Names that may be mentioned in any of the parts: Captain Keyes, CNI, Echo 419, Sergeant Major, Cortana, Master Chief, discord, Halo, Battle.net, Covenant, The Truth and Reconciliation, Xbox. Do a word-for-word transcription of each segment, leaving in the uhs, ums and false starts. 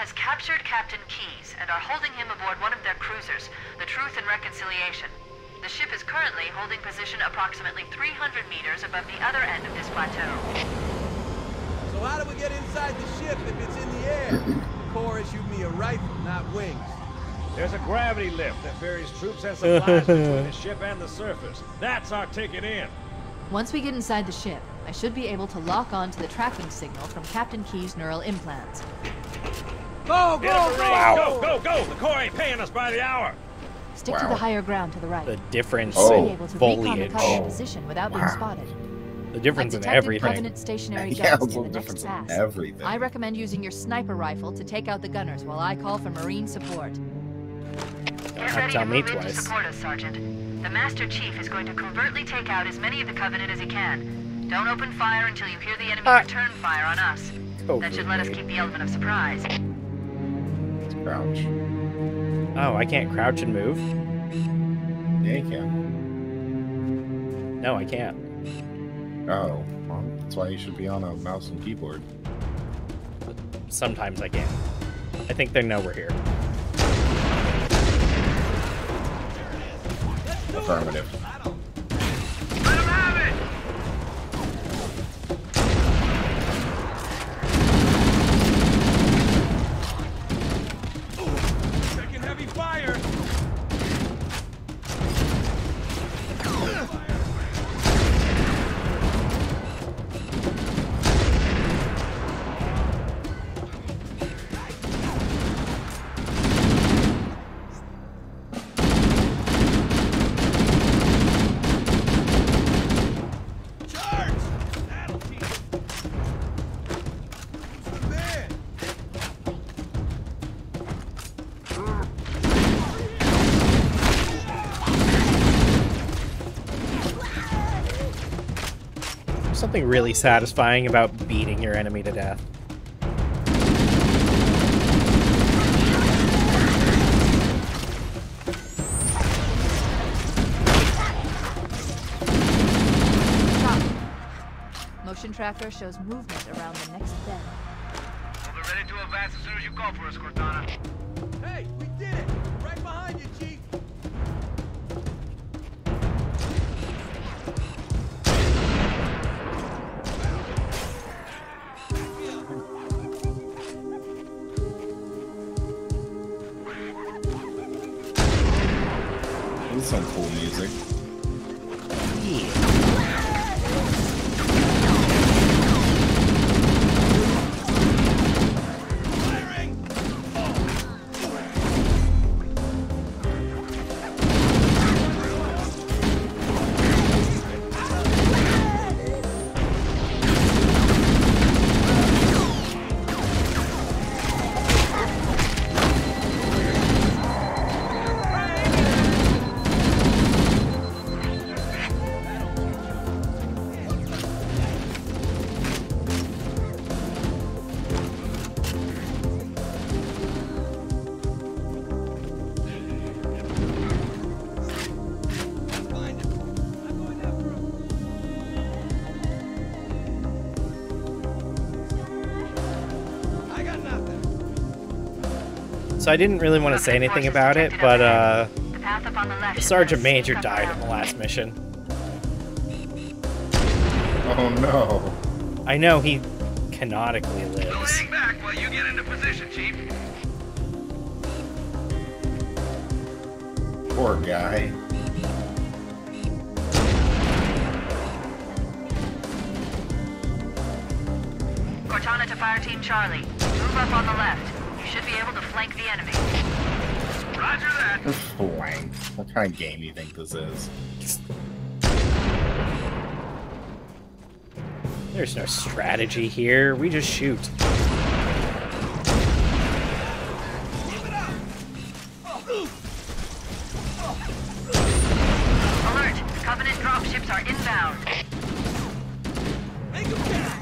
has captured Captain Keyes and are holding him aboard one of their cruisers, The Truth and Reconciliation. The ship is currently holding position approximately three hundred meters above the other end of this plateau. So how do we get inside the ship if it's in the air? The Corps issued me a rifle, not wings. There's a gravity lift that ferries troops and supplies between the ship and the surface. That's our ticket in. Once we get inside the ship, I should be able to lock on to the tracking signal from Captain Keyes' neural implants. Go, go, go, go, go, go! The Corps ain't paying us by the hour. Stick wow. to the higher ground to the right. The difference oh. in foliage. Oh. Position without wow. being spotted. The difference in everything. Covenant stationary yeah, guns in the next pass. Everything. I recommend using your sniper rifle to take out the gunners while I call for Marine support. Get ready to move in to support us, Sergeant. The Master Chief is going to covertly take out as many of the Covenant as he can. Don't open fire until you hear the enemy ah. return fire on us. Covenant. That should let us keep the element of surprise. Let's crouch. Oh, I can't crouch and move? Yeah, you can. No, I can't. Oh, well, that's why you should be on a mouse and keyboard. Sometimes I can. I think they know we're here. Affirmative. Let him have it! Taking heavy fire! Something really satisfying about beating your enemy to death. Stop. Motion tracker shows movement around the next bend. We'll be ready to advance as soon as you call for us, Cortana. Hey, we did it! Right behind you, Chief! Some cool music. So I didn't really want to say anything about it, but uh, Sergeant Major died in the last mission. Oh no! I know he canonically lives. I'll hang back while you get into position, Chief. Poor guy. Cortana to Fire Team Charlie. Move up on the left. Should be able to flank the enemy. Roger that. Flank. What kind of game do you think this is? There's no strategy here. We just shoot. Alert! The Covenant dropships are inbound. Make them die.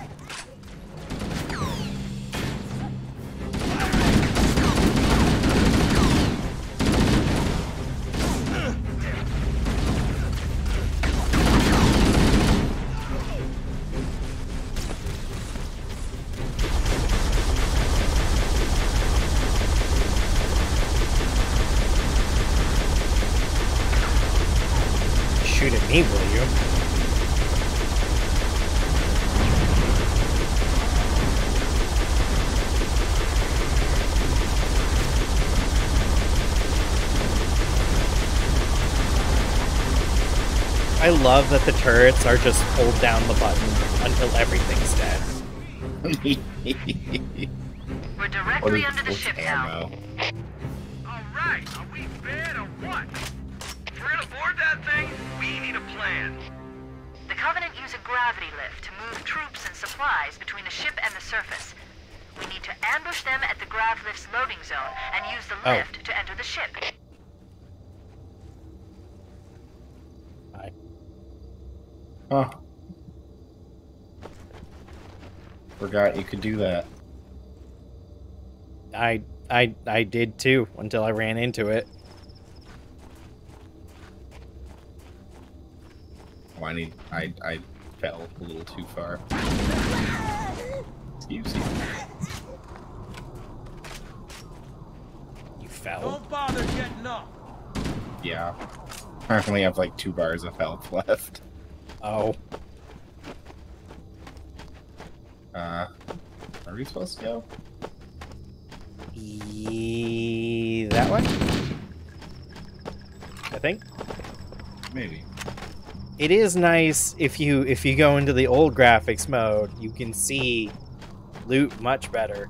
me, will you? I love that the turrets are just hold down the button until everything's dead. We're directly under the ship now. Alright, are we bad or what? If we're gonna board that thing, we need a plan. The Covenant use a gravity lift to move troops and supplies between the ship and the surface. We need to ambush them at the grav lift's loading zone and use the oh. lift to enter the ship. Hi. Huh. Forgot you could do that. I I I did too until I ran into it. Oh, I need I I fell a little too far. Excuse me. You fell? Don't bother getting up. Yeah. I only have like two bars of health left. Oh. Uh, are we supposed to go? That way? I think. Maybe. It is nice if you if you go into the old graphics mode, you can see loot much better.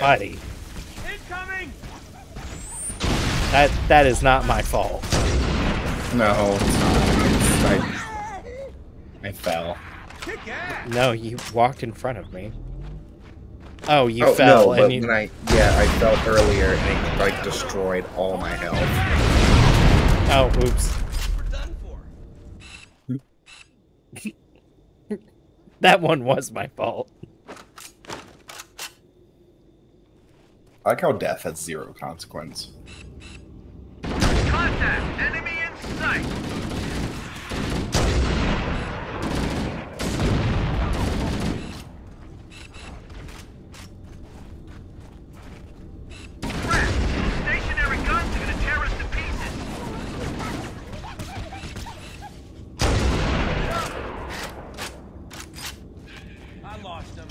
Body. Incoming! That that is not my fault. No, it's not. I, I fell. No, you walked in front of me. Oh, you oh, fell no, and but you. When I, yeah, I fell earlier and it like destroyed all my health. Oh, oops. We're done for. That one was my fault. I like how death has zero consequence. Contact! Enemy in sight! Crap! Stationary guns are gonna tear us to pieces! I lost him.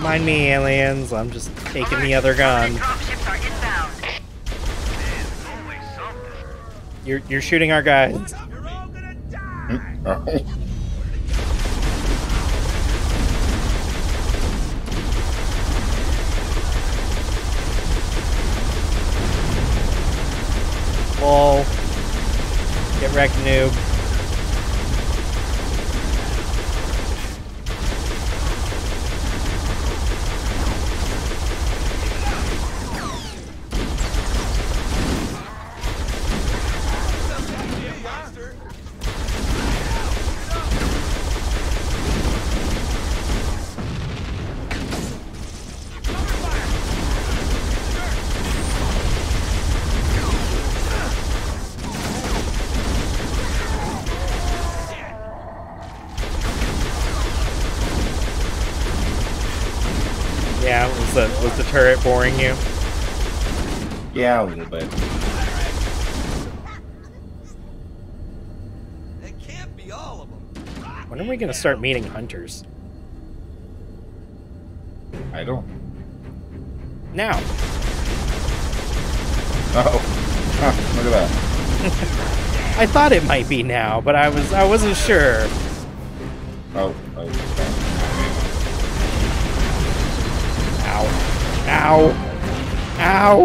Mind me, aliens. I'm just taking the other gun. You're you're shooting our guys. You're all gonna die. Wall. Get wrecked, noob. Yeah, was the, was the turret boring you? Yeah, a little bit. That can't be all of them. When are we gonna start meeting hunters? I don't. Now. Uh oh, huh, look at that. I thought it might be now, but I was I wasn't sure. Oh. Oh. Ow. Ow. Ow.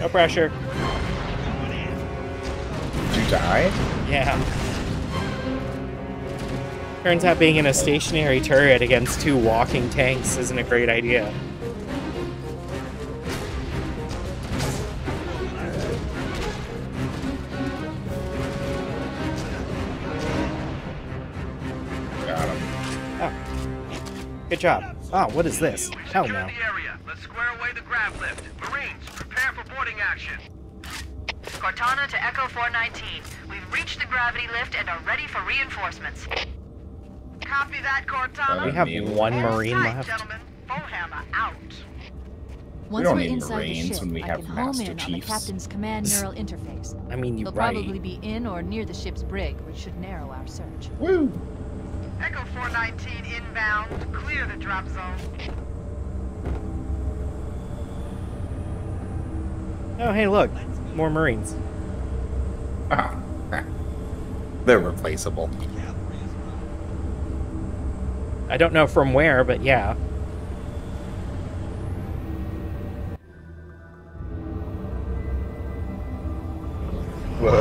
No pressure. died? Yeah. Turns out being in a stationary turret against two walking tanks isn't a great idea. Got him. Oh. Good job. Oh, what is this? Hell no. Let's square away the grab lift. Marines, prepare for boarding action. Cortana to Echo four nineteen. We've reached the gravity lift and are ready for reinforcements. Copy that, Cortana. We have one Marine left. Out. We don't need Marines when we have Master Chiefs. Captain's command neural interface. I mean, you're right. They'll probably be in or near the ship's brig, which should narrow our search. Woo! Echo four nineteen inbound. Clear the drop zone. Oh, hey, look. More Marines. Ah, they're replaceable. I don't know from where, but yeah. Whoa.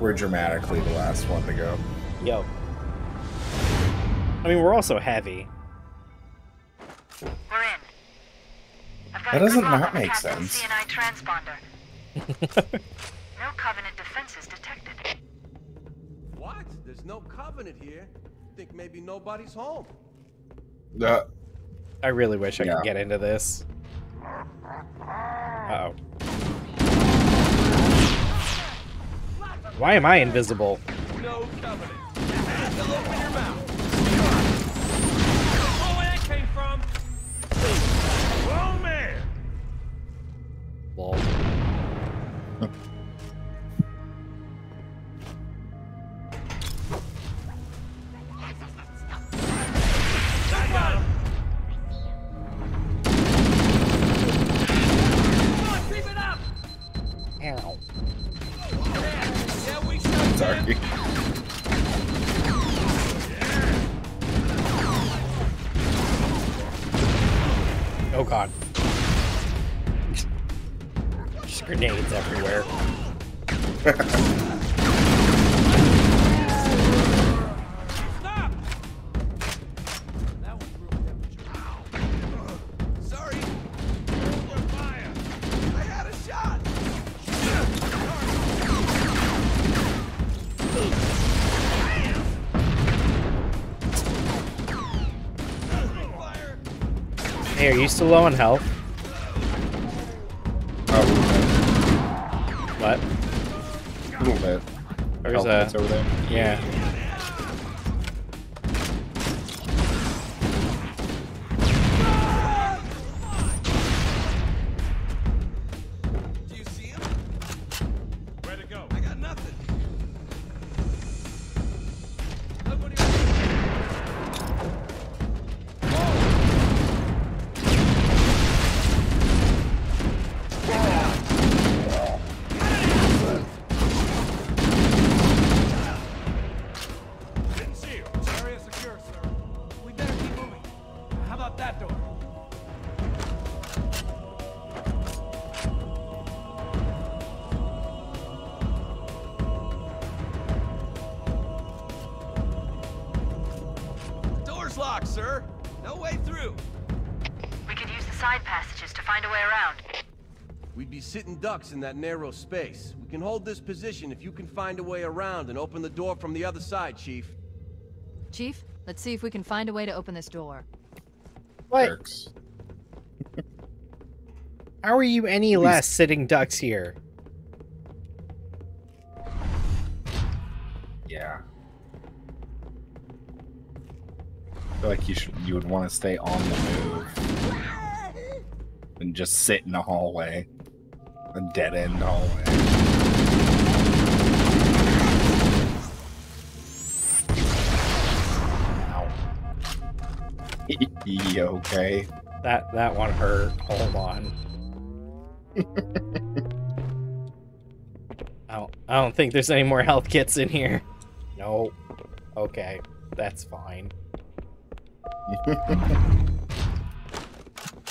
We're dramatically the last one to go. Yo. I mean, we're also heavy. We're in. I've got that doesn't not make Captain sense. C N I transponder. No Covenant defenses detected. What? There's no Covenant here. Think maybe nobody's home. Uh, I really wish I yeah. could get into this. Uh oh. Why am I invisible? No Covenant. Still open your mouth. I don't know where that came from. Oh man. Lol. Oh god. Just grenades everywhere. Stop! That one's real temperature. Sorry. Fire. I had a shot. Hey, are you still low on health? Oh. What? A little bit. There's a... over there. Yeah. Do you see him? Where'd it go? I got nothing. Locked, sir. No way through. We could use the side passages to find a way around. We'd be sitting ducks in that narrow space. We can hold this position if you can find a way around and open the door from the other side, Chief. Chief, let's see if we can find a way to open this door. What? How are you any He's... less sitting ducks here? Yeah. I feel like you should, you would want to stay on the move and just sit in a hallway, a dead end hallway. Ow. You okay? That that one hurt. Hold on. I don't I don't think there's any more health kits in here. No. Okay, that's fine.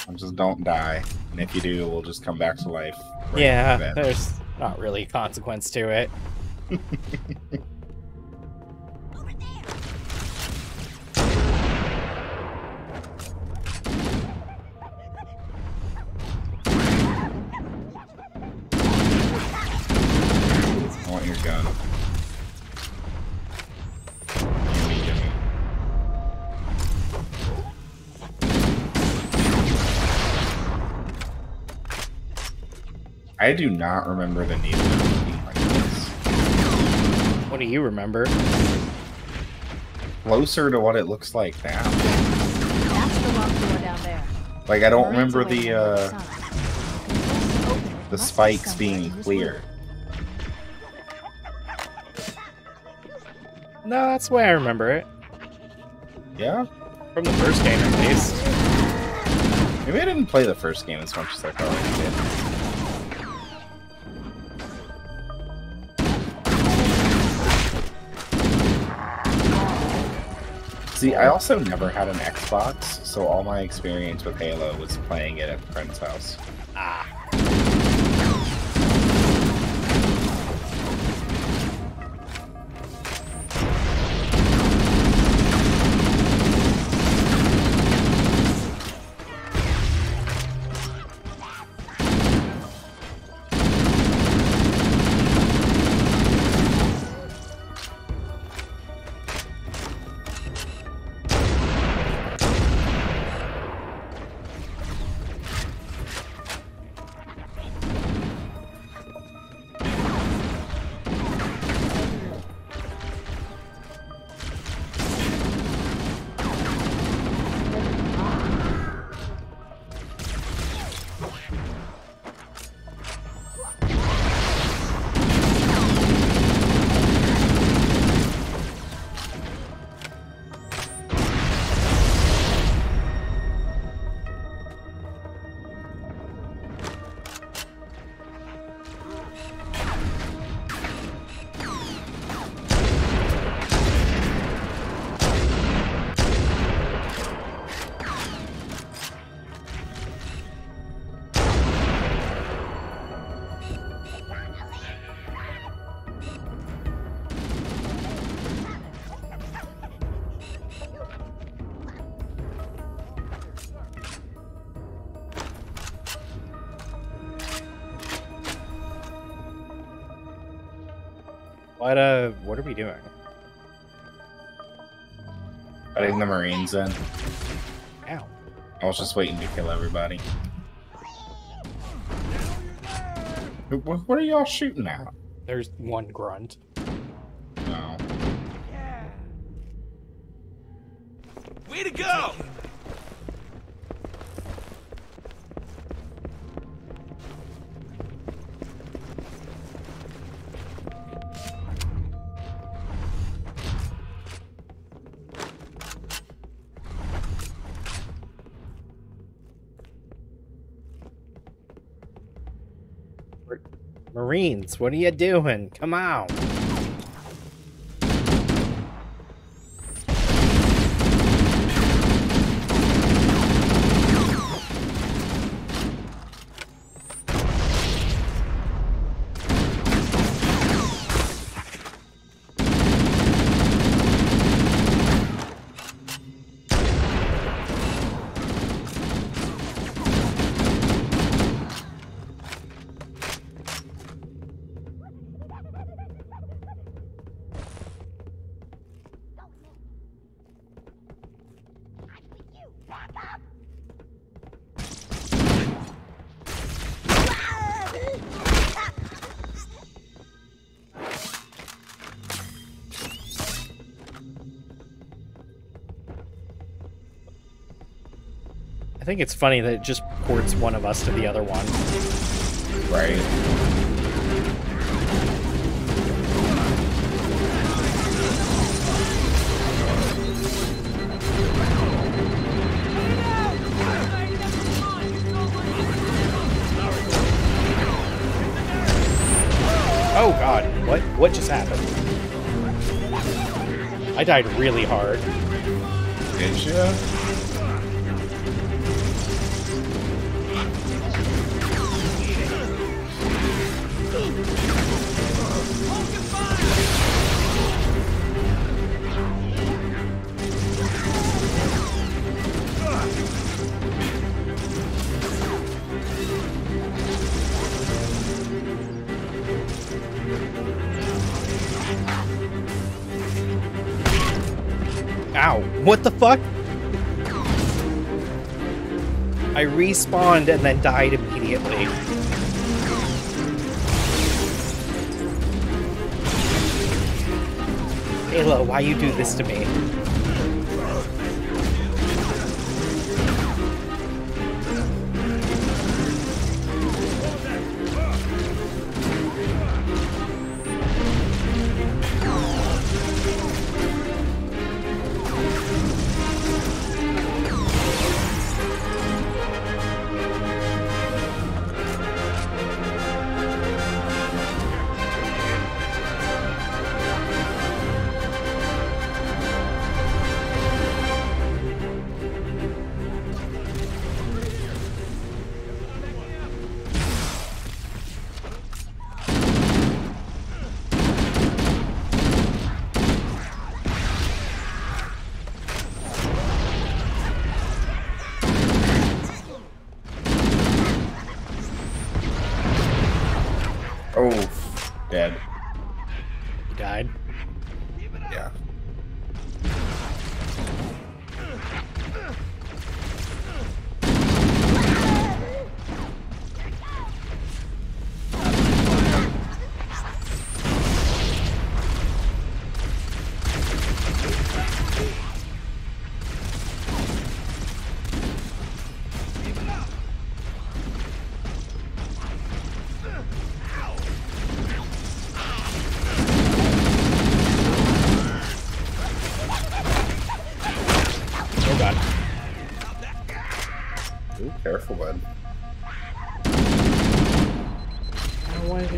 And just don't die. And if you do, we'll just come back to life. Right yeah, the there's not really consequence to it. Over there. I want your gun. I do not remember the need of being like this. What do you remember? Closer to what it looks like now. That's the lock door down there. Like I don't remember the uh, the spikes being clear. No, that's the way I remember it. Yeah? From the first game at least. Maybe I didn't play the first game as much as I thought I did. See, I also never had an Xbox, so all my experience with Halo was playing it at the friend's house. Ah. What, uh, what are we doing? Putting the Marines in. Ow. I was just waiting to kill everybody. What are y'all shooting at? There's one grunt. No. Yeah. Way to go! Marines, what are you doing? Come on. I think it's funny that it just ports one of us to the other one. Right. Oh god, what what just happened? I died really hard. Did you? Ow, what the fuck? I respawned and then died immediately. Halo, why you do this to me?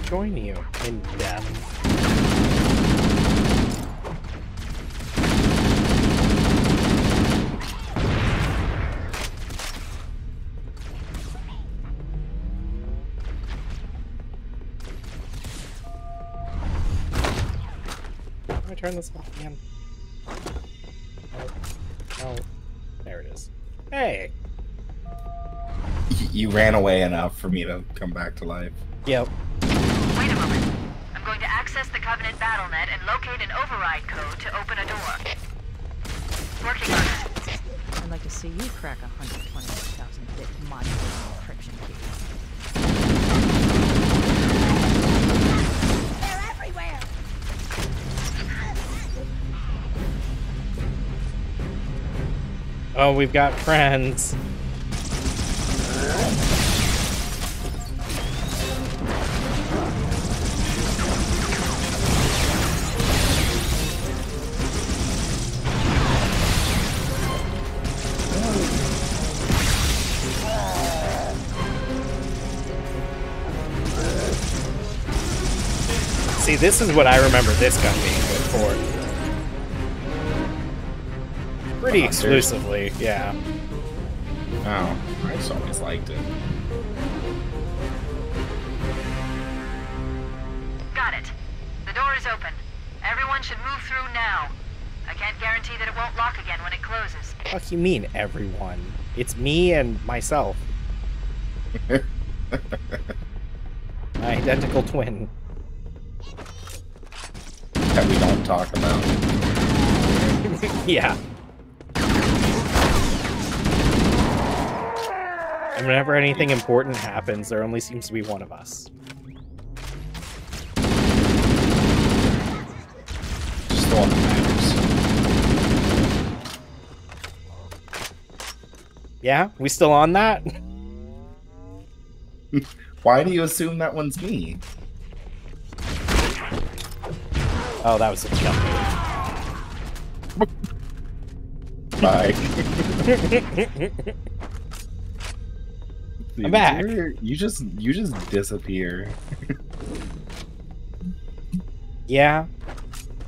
Join you in death. How do I turn this off again? Oh, oh, there it is. Hey! You ran away enough for me to come back to life. Yep. Wait a moment. I'm going to access the Covenant Battle dot net and locate an override code to open a door. Working on it. I'd like to see you crack a one hundred twenty-one thousand bit modular encryption key. They're everywhere! Oh, we've got friends. See, this is what I remember this gun being good for. Pretty exclusively, yeah. Oh, I just always liked it. Got it. The door is open. Everyone should move through now. I can't guarantee that it won't lock again when it closes. What do you mean, everyone? It's me and myself. My identical twin. That we don't talk about. Yeah. And whenever anything important happens, there only seems to be one of us. Just the one that matters. Yeah? We still on that? Why do you assume that one's me? Oh, that was a jump. Bye. Dude, I'm back. You just you just disappear. Yeah.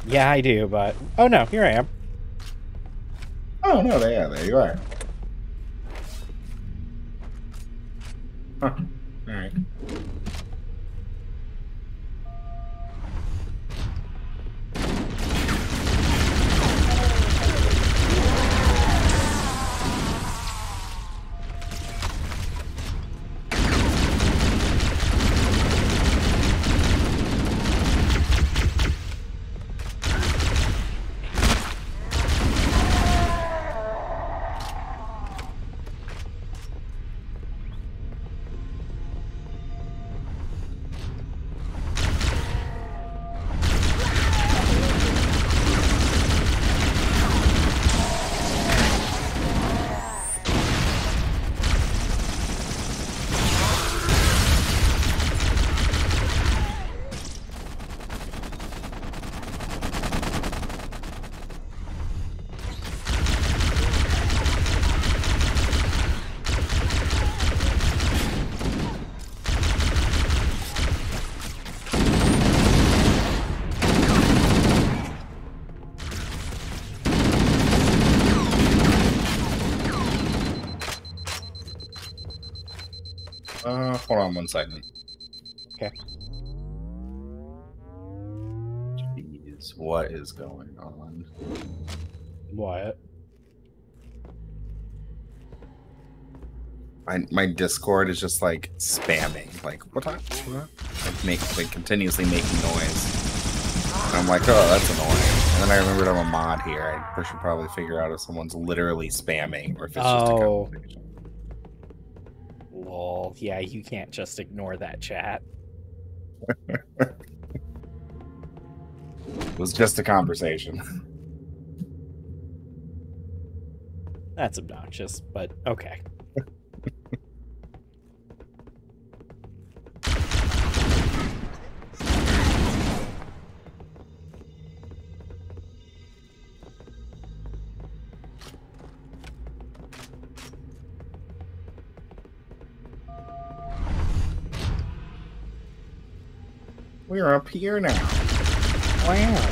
Yeah, I do, but oh no, here I am. Oh no, there, yeah, there you are. Huh. All right. Hold on one second. Okay. Jeez, what is going on? Wyatt. I, my Discord is just like spamming, like what time? What? Like make like continuously making noise. And I'm like, oh, that's annoying. And then I remembered I'm a mod here. I should probably figure out if someone's literally spamming or if it's just oh. a conversation. Lol. Yeah, you can't just ignore that chat. It was just a conversation. That's obnoxious, but okay. We're up here now. Wow.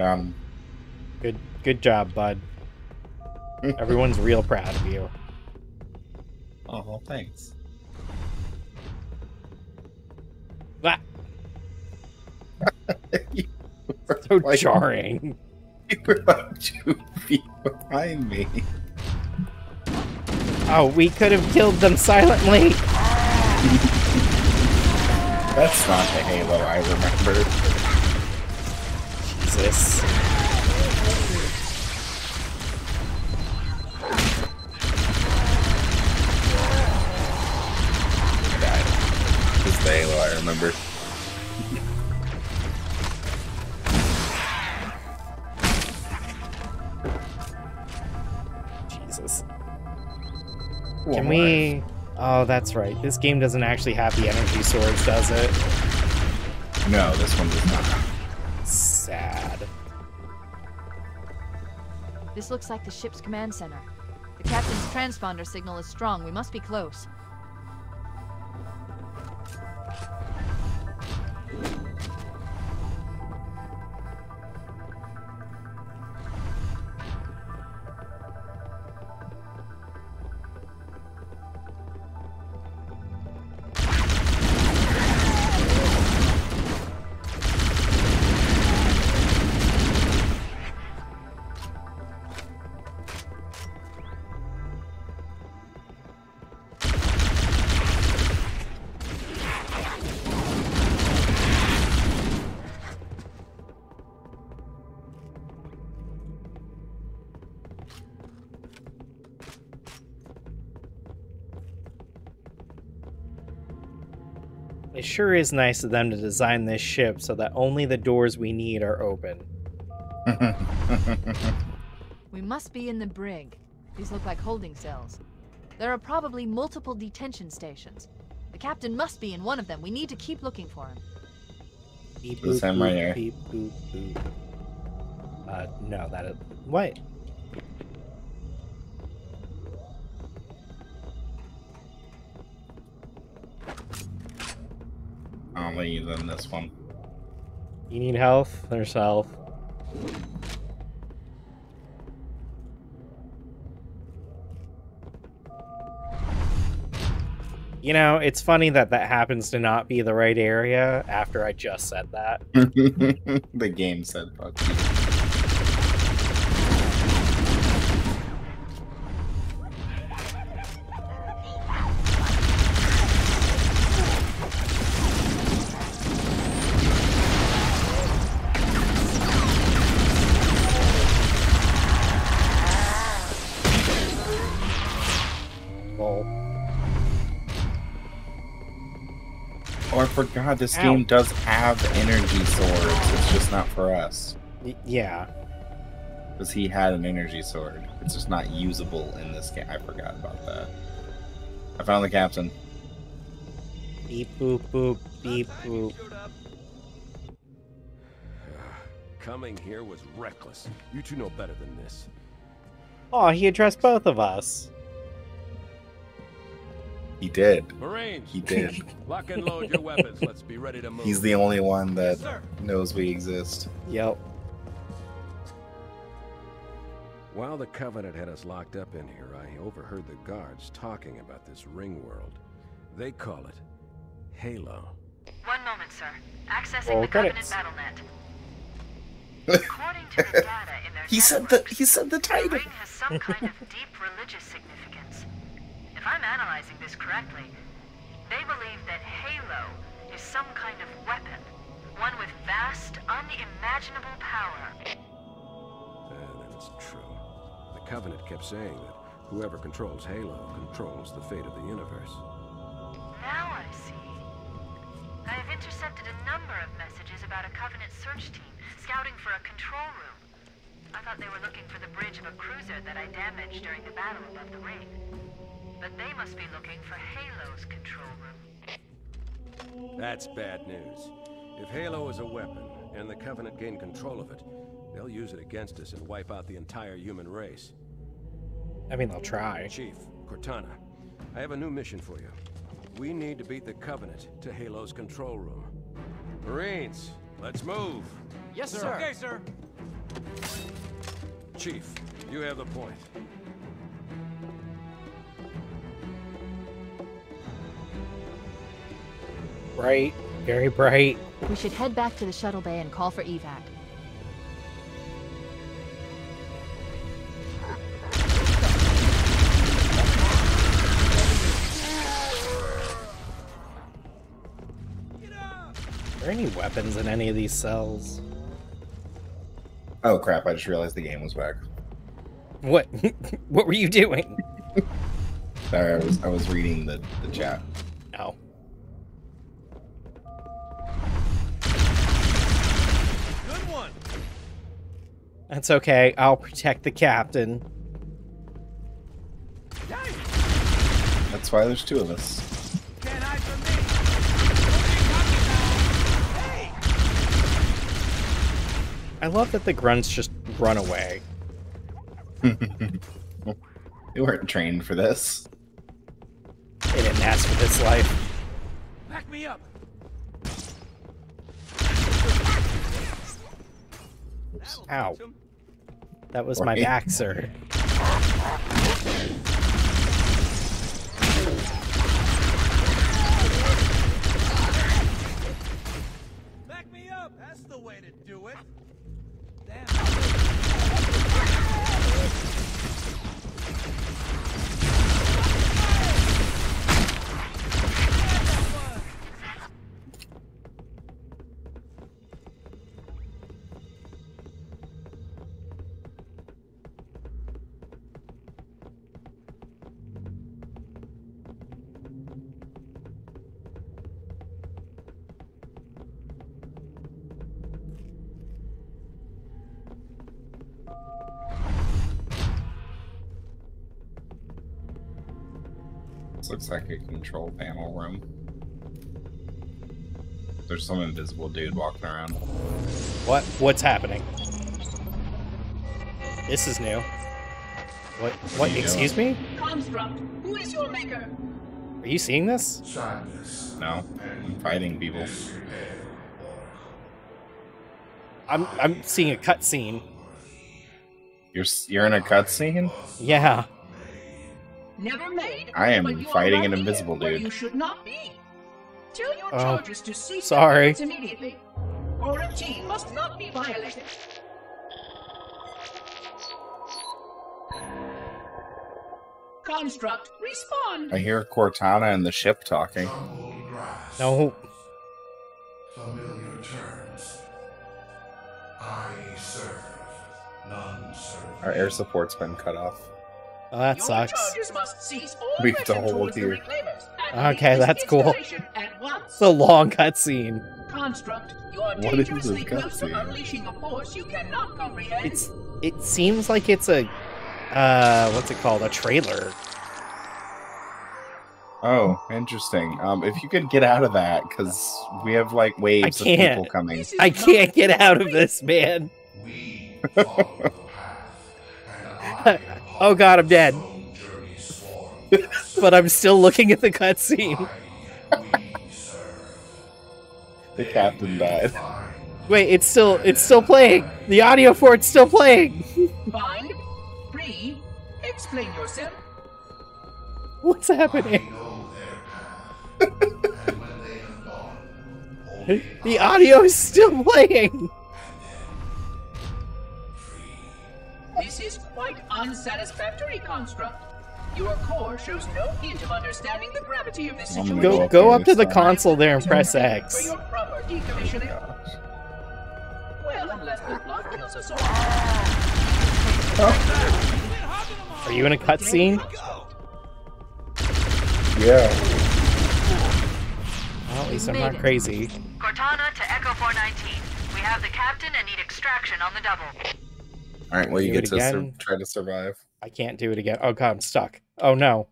Um, good, good job, bud. Everyone's real proud of you. Oh, well, thanks. Ah. So like, jarring. You were like two feet behind me. Oh, we could have killed them silently. That's not the Halo I remember. This. This is the Halo I remember. Jesus. One Can we... Oh, that's right. This game doesn't actually have the energy swords, does it? No, this one does not. Sad. This looks like the ship's command center. The captain's transponder signal is strong. We must be close. It sure is nice of them to design this ship so that only the doors we need are open. We must be in the brig. These look like holding cells. There are probably multiple detention stations. The captain must be in one of them. We need to keep looking for him. Beep, boop, boop, right here. Beep, boop, boop. Uh, no, that is... What? Only than this one. You need health? There's health. You know, it's funny that that happens to not be the right area after I just said that. The game said fuck you. Oh, I forgot this Ow. game does have energy swords. It's just not for us. Yeah. Because he had an energy sword. It's just not usable in this game. I forgot about that. I found the captain. Beep boop boop beep boop. Coming here was reckless. You two know better than this. Oh, he addressed both of us. He did. Marines, he did. Lock and load your weapons. Let's be ready to move. He's the only one that yes, knows we exist. Yep. While the Covenant had us locked up in here, I overheard the guards talking about this ring world. They call it Halo. One moment, sir. Accessing oh, the Covenant Battle dot net. According to the data in their he said the he said the title. The ring has some kind of deep religious significance. If I'm analyzing this correctly, they believe that Halo is some kind of weapon, one with vast, unimaginable power. Uh, that's true. The Covenant kept saying that whoever controls Halo controls the fate of the universe. Now I see. I have intercepted a number of messages about a Covenant search team scouting for a control room. I thought they were looking for the bridge of a cruiser that I damaged during the battle above the ring. But they must be looking for Halo's control room. That's bad news. If Halo is a weapon, and the Covenant gain control of it, they'll use it against us and wipe out the entire human race. I mean, they'll try. Chief, Cortana, I have a new mission for you. We need to beat the Covenant to Halo's control room. Marines, let's move. Yes, sir. Okay, sir. Chief, you have the point. Bright, very bright. We should head back to the shuttle bay and call for evac. Are there any weapons in any of these cells? Oh crap, I just realized the game was back. What? What were you doing? Sorry, I was, I was reading the, the chat. Oh. Good one! That's okay, I'll protect the captain. Nice. That's why there's two of us. I love that the grunts just run away. They weren't trained for this. They didn't ask for this life. Back me up. Oops. Ow. That was my back, sir. Back me up. That's the way to do it. Looks like a control panel room. There's some invisible dude walking around. What? What's happening? This is new. What? What? Excuse me? Construct, who is your maker? Are you seeing this? Sadness. No, I'm fighting people. I'm I'm seeing a cutscene. You're you're in a cutscene? Yeah. Never made, I am fighting an invisible dude. You should not be. Tell your oh, charges to cease sorry. Immediately. R M G must not be violated. Construct, respond. I hear Cortana and the ship talking. No. Familiar terms. I serve, none serve. Our air support's been cut off. Oh, that your sucks. Must cease all we have to hold here. Okay, that's cool. At once. It's a long cutscene. Construct, you are dangerously close to unleashing a force you cannot comprehend. It's, it seems like it's a, uh, what's it called? A trailer. Oh, interesting. Um, if you could get out of that, because we have, like, waves of people coming. I can't get out of this, man. Oh god, I'm dead. But I'm still looking at the cutscene. The captain died. Wait, it's still, it's still playing. The audio for it's still playing. Find, free, explain yourself. What's happening? The audio is still playing. This is quite unsatisfactory, Construct. Your core shows no hint of understanding the gravity of this situation. Go, go up to the console there and press X. For your proper decommissioning. Well, unless the plot kills us all. Oh. Are you in a cutscene? Yeah. Well, at least I'm not crazy. Cortana to Echo four nineteen. We have the captain and need extraction on the double. All right, well, you get to try to survive. I can't do it again. Oh, God, I'm stuck. Oh, no.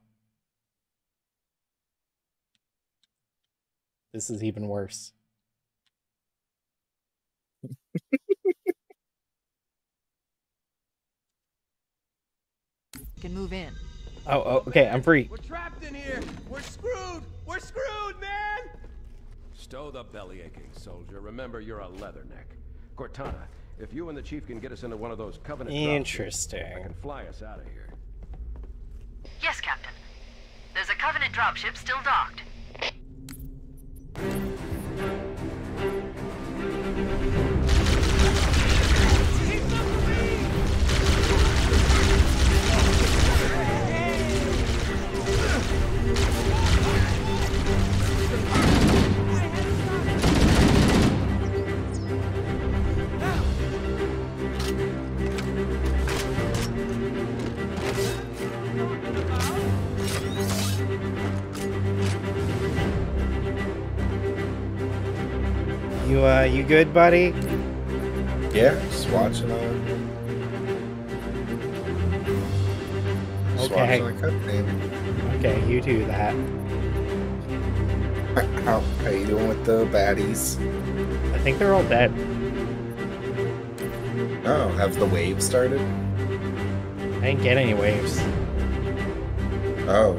This is even worse. Can move in. Oh, oh, okay, I'm free. We're trapped in here. We're screwed. We're screwed, man. Stow the belly aching, soldier. Remember, you're a leatherneck. Cortana, if you and the chief can get us into one of those Covenant Interesting. dropships, I can fly us out of here. Yes, Captain. There's a Covenant dropship still docked. You, uh, you good, buddy? Yeah, just watching on. Just okay. watching the cutscene. Okay, you do that. How are you doing with the baddies? I think they're all dead. Oh, have the wave started? I didn't get any waves. Oh.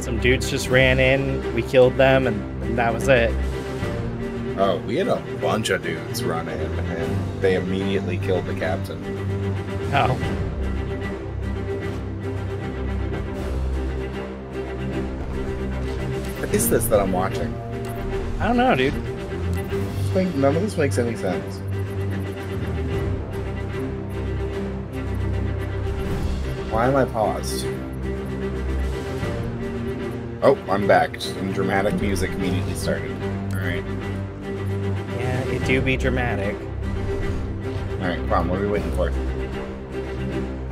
Some dudes just ran in, we killed them, and, and that was it. Oh, we had a bunch of dudes run in, and they immediately killed the captain. Oh. What is this that I'm watching? I don't know, dude. None of this makes any sense. Why am I paused? Oh, I'm back. And dramatic music immediately started. Alright. It do be dramatic. Alright, come on, what are we waiting for?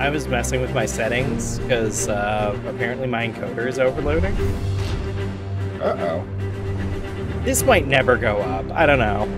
I was messing with my settings, because uh, apparently my encoder is overloading. Uh-oh. This might never go up, I don't know.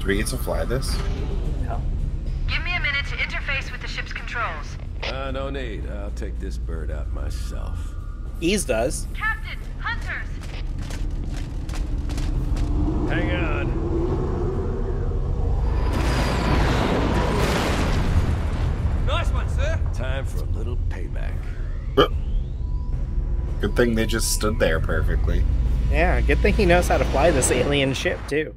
Do we get to fly this? No. Give me a minute to interface with the ship's controls. Uh, no need. I'll take this bird out myself. Ease does. Captain, hunters! Hang on. Nice one, sir! Time for a little payback. Good thing they just stood there perfectly. Yeah, good thing he knows how to fly this alien ship, too.